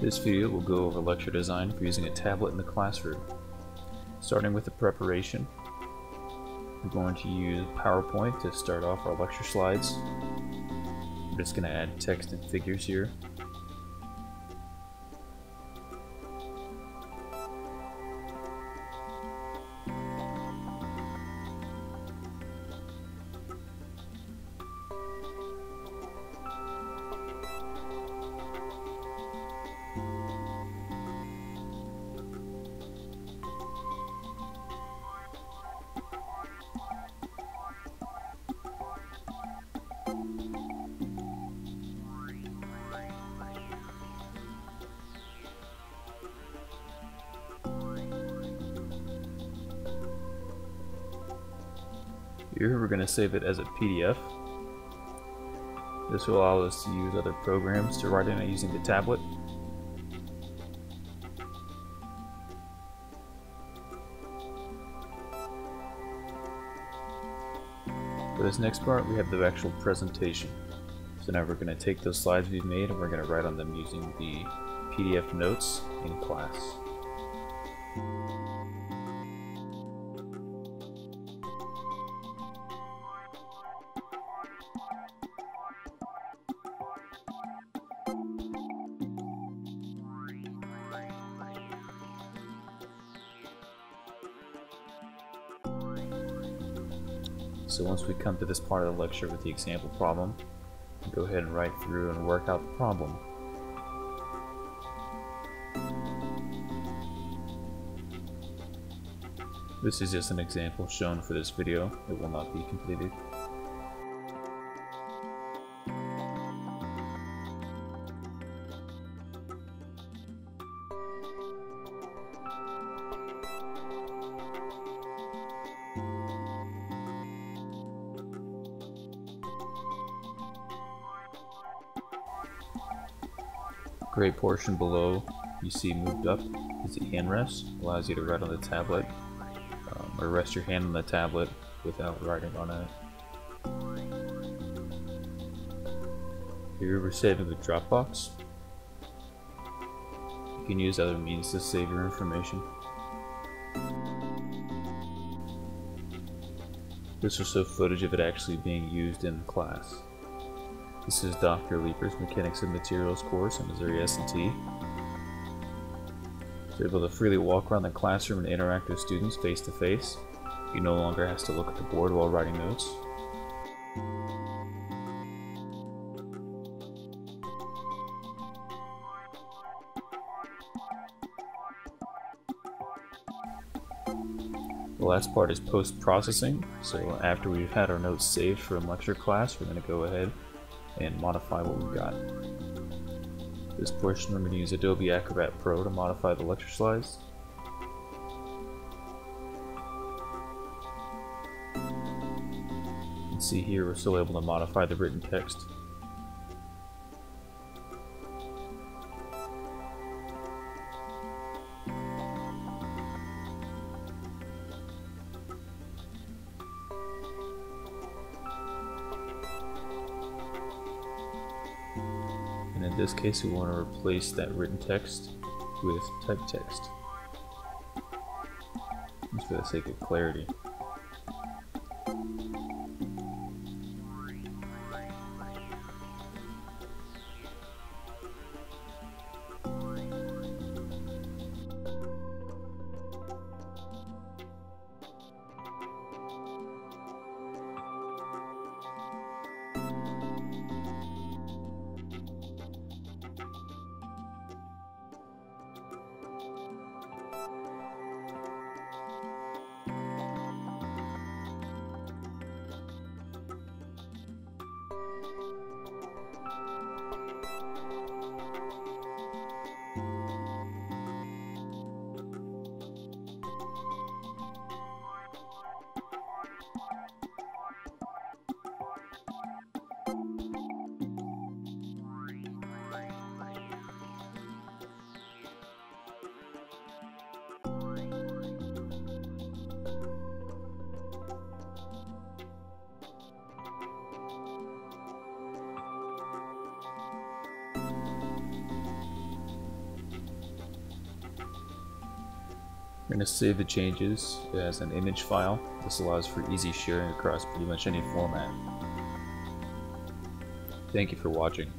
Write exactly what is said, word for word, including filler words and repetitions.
This video will go over lecture design for using a tablet in the classroom. Starting with the preparation, we're going to use PowerPoint to start off our lecture slides. We're just going to add text and figures here. Here we're going to save it as a P D F. This will allow us to use other programs to write in it using the tablet. For this next part, we have the actual presentation. So now we're going to take those slides we've made and we're going to write on them using the P D F notes in class. So once we come to this part of the lecture with the example problem, we'll go ahead and write through and work out the problem. This is just an example shown for this video. It will not be completed. Gray portion below you see moved up is the hand rest. Allows you to write on the tablet um, or rest your hand on the tablet without writing on it. Here we're saving with Dropbox. You can use other means to save your information. This will show footage of it actually being used in class. This is Doctor Leeper's Mechanics of Materials course at Missouri S and T. He's able to freely walk around the classroom and interact with students face to face. He no longer has to look at the board while writing notes. The last part is post-processing. So after we've had our notes saved from lecture class, we're going to go ahead and modify what we've got. This portion we're going to use Adobe Acrobat Pro to modify the lecture slides. You can see here we're still able to modify the written text. And in this case, we want to replace that written text with typed text, just for the sake of clarity. We're going to save the changes as an image file. This allows for easy sharing across pretty much any format. Thank you for watching.